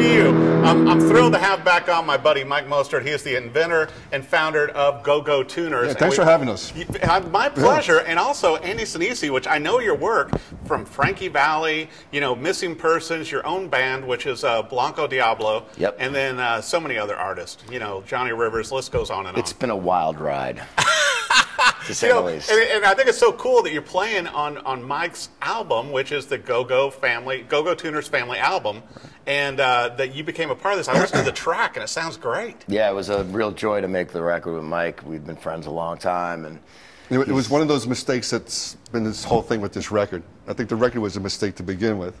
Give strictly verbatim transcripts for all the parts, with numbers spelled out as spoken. to you. Um, I'm thrilled to have back on my buddy Mike Mostert. He is the inventor and founder of Go Go Tuners. Yeah, thanks we, for having us. You, my pleasure. Yeah. And also Andy Sanesi, which I know your work from Frankie Valli, you know, Missing Persons, your own band, which is uh, Blanco Diablo, yep. and then uh, so many other artists, you know, Johnny Rivers, list goes on and on. It's been a wild ride. You know, and, and I think it's so cool that you're playing on, on Mike's album, which is the Go Go family, Go Go Tuners family album, right. and uh, that you became a part of this. I listened to the track, and it sounds great. Yeah, it was a real joy to make the record with Mike. We've been friends a long time, and it, it was one of those mistakes that's been this whole thing with this record. I think the record was a mistake to begin with.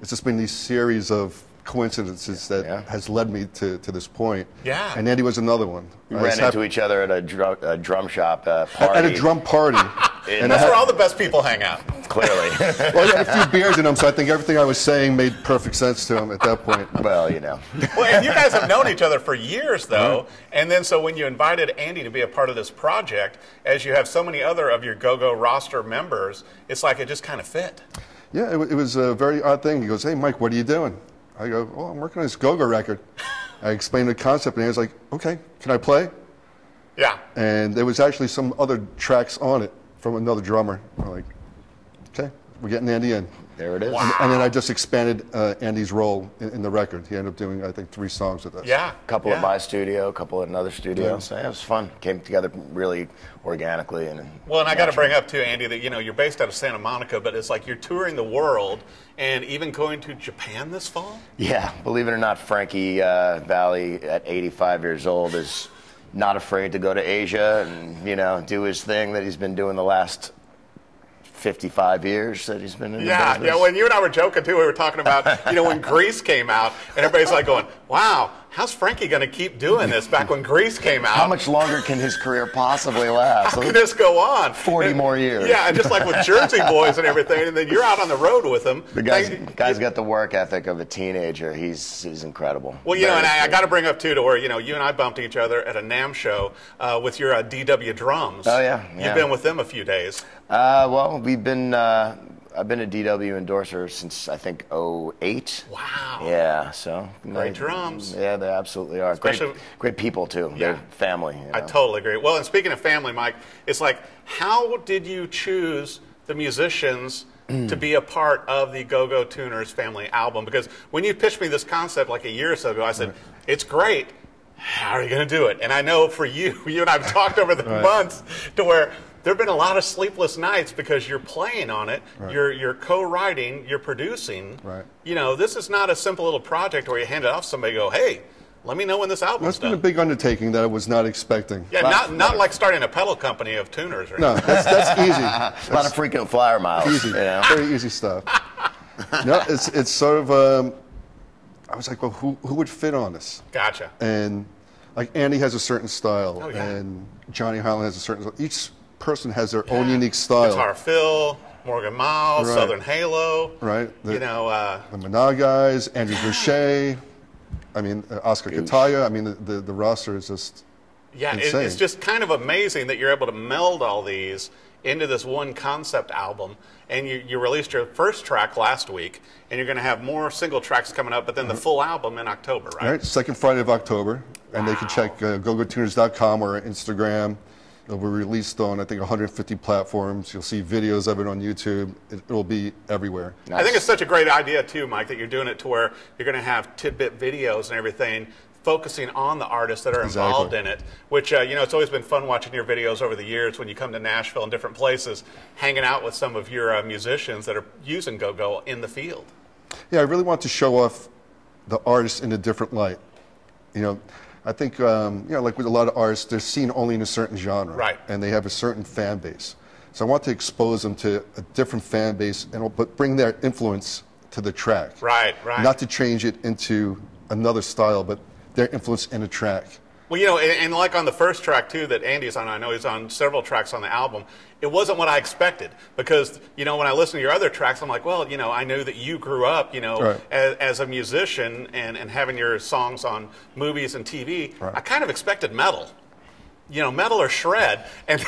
It's just been these series of coincidences that yeah. has led me to, to this point. Yeah. And Andy was another one. We I ran into happened. each other at a drum, a drum shop uh, party. At a drum party. And that's where all the best people hang out. Clearly. Well, he had a few beers in him, so I think everything I was saying made perfect sense to him at that point. Well, you know. Well, and you guys have known each other for years, though. Mm-hmm. And then so when you invited Andy to be a part of this project, as you have so many other of your Go-Go roster members, it's like it just kind of fit. Yeah, it, it was a very odd thing. He goes, hey, Mike, what are you doing? I go, oh, I'm working on this Go-Go record. I explained the concept, and he was like, okay, can I play? Yeah. And there was actually some other tracks on it from another drummer. I'm like, okay, we're getting Andy in. There it is. Wow. And, and then I just expanded uh, Andy's role in, in the record. He ended up doing, I think, three songs with us. Yeah. A couple yeah. at my studio, a couple at another studio. Yeah. So yeah, it was fun. Came together really organically. and. Well, and I got to bring up, too, Andy, that, you know, you're based out of Santa Monica, but it's like you're touring the world. And even going to Japan this fall? Yeah, believe it or not, Frankie uh, Valli at eighty-five years old is not afraid to go to Asia and, you know, do his thing that he's been doing the last fifty-five years that he's been in yeah, the business. Yeah, you know, when you and I were joking, too, we were talking about, you know, when Grease came out, and everybody's like going, wow, how's Frankie going to keep doing this back when Grease came out? How much longer can his career possibly last? How can this go on? forty and, more years. Yeah, and just like with Jersey Boys and everything, and then you're out on the road with him. The guy's, Thank, guy's got the work ethic of a teenager. He's, he's incredible. Well, you Very know, and I, I got to bring up, too, to where, you know, you and I bumped each other at a NAMM show uh, with your uh, D W drums. Oh, yeah, yeah. You've been with them a few days. Uh, well, we've been... Uh, I've been a D W endorser since, I think, oh eight. Wow. Yeah, so. Great they, drums. Yeah, they absolutely are. Especially, great, great people, too. Yeah. They're family. You know? I totally agree. Well, and speaking of family, Mike, it's like, how did you choose the musicians to be a part of the Go Go Tuners family album? Because when you pitched me this concept like a year or so ago, I said, right. it's great. How are you going to do it? And I know for you, you and I have talked over the right. months to where... There have been a lot of sleepless nights because you're playing on it, right. you're, you're co-writing, you're producing. Right. You know, this is not a simple little project where you hand it off to somebody and go, hey, let me know when this album's done. That's been a big undertaking that I was not expecting. Yeah, not, not like starting a pedal company of tuners. Or no, that's, that's easy. That's a lot of freaking flyer miles. Easy, you know? Very easy stuff. No, it's, it's sort of, um, I was like, well, who, who would fit on this? Gotcha. And like Andy has a certain style, oh, yeah. and Johnny Holland has a certain style. Each person has their yeah. own unique style. Guitar Phil, Morgan Miles, right. Southern Halo, right? The, you know, uh, the Maná guys, Andrew Boucher. I mean, uh, Oscar Kataya. I mean, the, the the roster is just yeah. It, it's just kind of amazing that you're able to meld all these into this one concept album. And you, you released your first track last week, and you're going to have more single tracks coming up, but then the full album in October, right? All right, second Friday of October, and wow. they can check uh, go go tuners dot com or Instagram. It'll be released on, I think, one hundred fifty platforms. You'll see videos of it on YouTube. It, it'll be everywhere. Nice. I think it's such a great idea, too, Mike, that you're doing it to where you're going to have tidbit videos and everything focusing on the artists that are involved exactly. in it, which, uh, you know, it's always been fun watching your videos over the years when you come to Nashville and different places, hanging out with some of your uh, musicians that are using Go-Go in the field. Yeah, I really want to show off the artists in a different light, you know. I think, um, you know, like with a lot of artists, they're seen only in a certain genre. Right. And they have a certain fan base. So I want to expose them to a different fan base, and, but bring their influence to the track. Right, right. Not to change it into another style, but their influence in a track. Well, you know, and, and like on the first track, too, that Andy's on, I know he's on several tracks on the album, it wasn't what I expected because, you know, when I listen to your other tracks, I'm like, well, you know, I knew that you grew up, you know, right. as, as a musician and, and having your songs on movies and T V. Right. I kind of expected metal. You know, metal or shred. And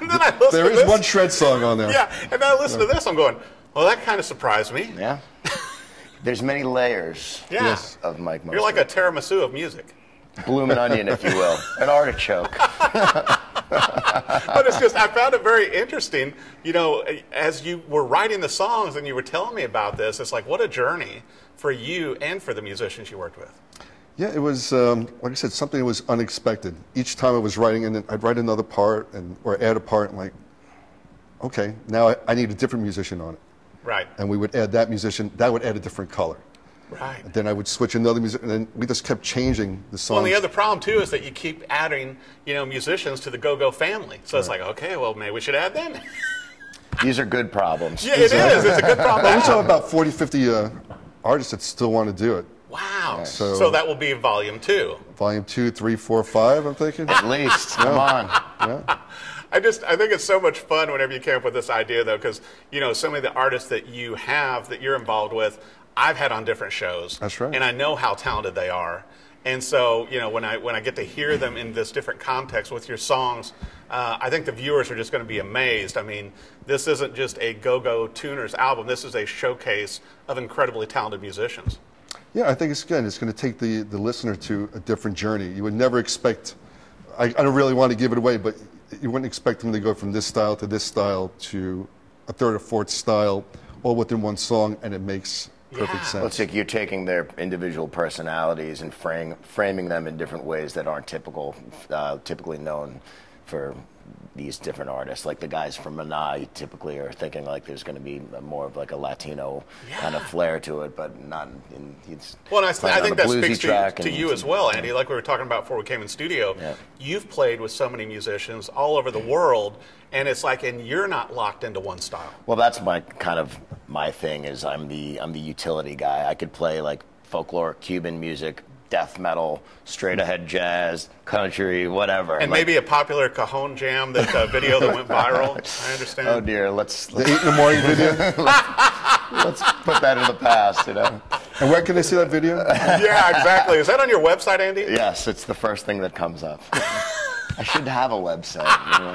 then I listen There to is this. one shred song on there. Yeah, and then I listen yeah. to this, I'm going, well, that kind of surprised me. Yeah. There's many layers yeah. yes. of Mike Mostert. You're like a tiramisu of music. Bloomin' onion, if you will. An artichoke. But it's just, I found it very interesting, you know, as you were writing the songs and you were telling me about this, it's like, what a journey for you and for the musicians you worked with. Yeah, it was, um, like I said, something that was unexpected. Each time I was writing, and I'd write another part and or add a part, and like, okay, now I, I need a different musician on it. Right. And we would add that musician, that would add a different color. Right. And then I would switch another music, and then we just kept changing the songs. Well, and the other problem too is that you keep adding, you know, musicians to the Go Go family. So right. it's like, okay, well, maybe we should add them. These are good problems. Yeah, it is. It's a good problem. Well, we saw about forty, fifty uh, artists that still want to do it. Wow. Right. So, so that will be volume two. Volume two, three, four, five. I'm thinking at least. Come yeah. on. Yeah. I just, I think it's so much fun whenever you came up with this idea, though, because you know, so many of the artists that you have that you're involved with, I've had on different shows. That's right. And I know how talented they are. And so, you know, when I when I get to hear them in this different context with your songs, uh, I think the viewers are just going to be amazed. I mean, this isn't just a Go Go Tuners album. This is a showcase of incredibly talented musicians. Yeah, I think it's good. It's going to take the the listener to a different journey. You would never expect. I, I don't really want to give it away, but you wouldn't expect them to go from this style to this style to a third or fourth style, all within one song, and it makes. Perfect yeah. sense. Well, it's like you're taking their individual personalities and frame, framing them in different ways that aren't typical, uh, typically known for these different artists. Like the guys from Maná typically are thinking like there's going to be more of like a Latino yeah. kind of flair to it, but not in. It's well, and I, I think that speaks to, to you as well, Andy. Like we were talking about before we came in studio, yeah. you've played with so many musicians all over the world, and it's like, and you're not locked into one style. Well, that's my kind of my thing is I'm the I'm the utility guy. I could play like folkloric Cuban music, death metal, straight ahead jazz, country, whatever. And like, maybe a popular cajon jam, that uh, video that went viral. I understand. Oh dear, let's, let's the eight in the morning video. let's, let's put that in the past, you know. And where can they see that video? Yeah, exactly. Is that on your website, Andy? Yes, it's the first thing that comes up. I should have a website. You know?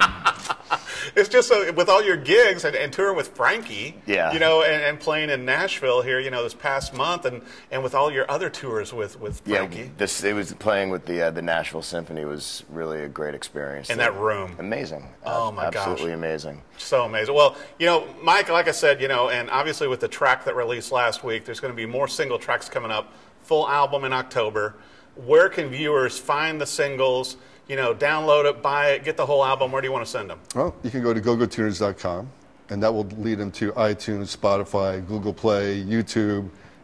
It's just so, with all your gigs and, and touring with Frankie, yeah. you know, and, and playing in Nashville here, you know, this past month, and, and with all your other tours with, with Frankie. Yeah, this, it was playing with the uh, the Nashville Symphony was really a great experience. In that room. Amazing. Oh, uh, my gosh. Absolutely amazing. So amazing. Well, you know, Mike, like I said, you know, and obviously with the track that released last week, there's going to be more single tracks coming up, full album in October. Where can viewers find the singles? You know, download it, buy it, get the whole album. Where do you want to send them? Well, you can go to go go tuners dot com, and that will lead them to iTunes, Spotify, Google Play, YouTube,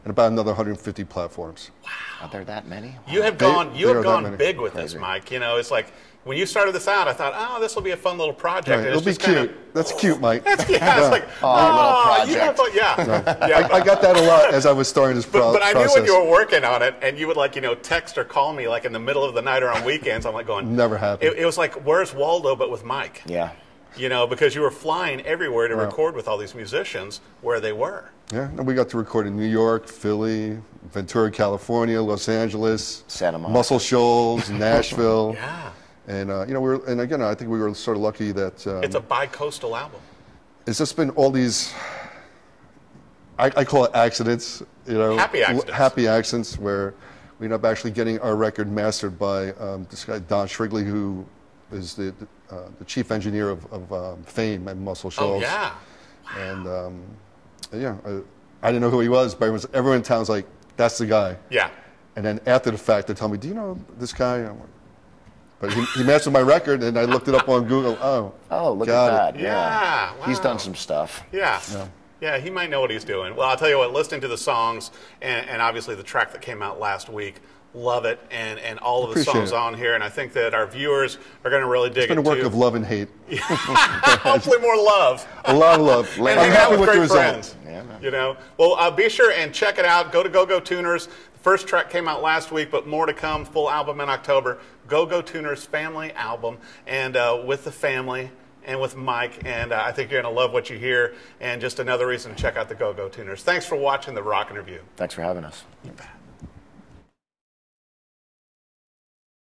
and about another one hundred fifty platforms. Wow. Are there that many? Wow. You have gone, they, you have gone big with Crazy. This, Mike. You know, it's like when you started this out, I thought, oh, this will be a fun little project. Right. It'll be cute. Kind of, that's cute, Mike. That's, yeah, yeah. It's like, oh, oh you have fun. Yeah. No. yeah. I, I got that a lot as I was starting this pro but, but I process. Knew when you were working on it, and you would like, you know, text or call me like in the middle of the night or on weekends. I'm like going, never happened. It, it was like, where's Waldo, but with Mike? Yeah. You know, because you were flying everywhere to wow. record with all these musicians where they were. Yeah, and we got to record in New York, Philly, Ventura, California, Los Angeles, Santa Monica, Muscle Shoals, Nashville. yeah. And, uh, you know, we were, and again, I think we were sort of lucky that... Um, it's a bi-coastal album. It's just been all these, I, I call it accidents, you know. Happy accidents. Happy accidents where we end up actually getting our record mastered by um, this guy, Don Shrigley, who is the... the Uh, the chief engineer of, of um, FAME and Muscle Shoals. Oh, yeah. Wow. And, um, yeah, I, I didn't know who he was, but everyone, everyone in town's like, that's the guy. Yeah. And then after the fact, they tell me, do you know this guy? I'm like, but he, he mastered my record, and I looked it up on Google. Oh, oh look at that. It. Yeah. yeah. Wow. He's done some stuff. Yeah. yeah. Yeah, he might know what he's doing. Well, I'll tell you what, listening to the songs, and, and obviously the track that came out last week, love it, and, and all of the Appreciate songs it. On here, and I think that our viewers are going to really dig it, It's been it a work too. Of love and hate. Hopefully more love. A lot of love. and I'm happy with, with great friends. Yeah, you know? Well, uh, be sure and check it out. Go to Go Go Tuners. The first track came out last week, but more to come. Full album in October. Go Go Tuners family album, and uh, with the family, and with Mike, and uh, I think you're going to love what you hear, and just another reason to check out the Go Go Tuners. Thanks for watching the Rock Interview. Thanks for having us. You bet.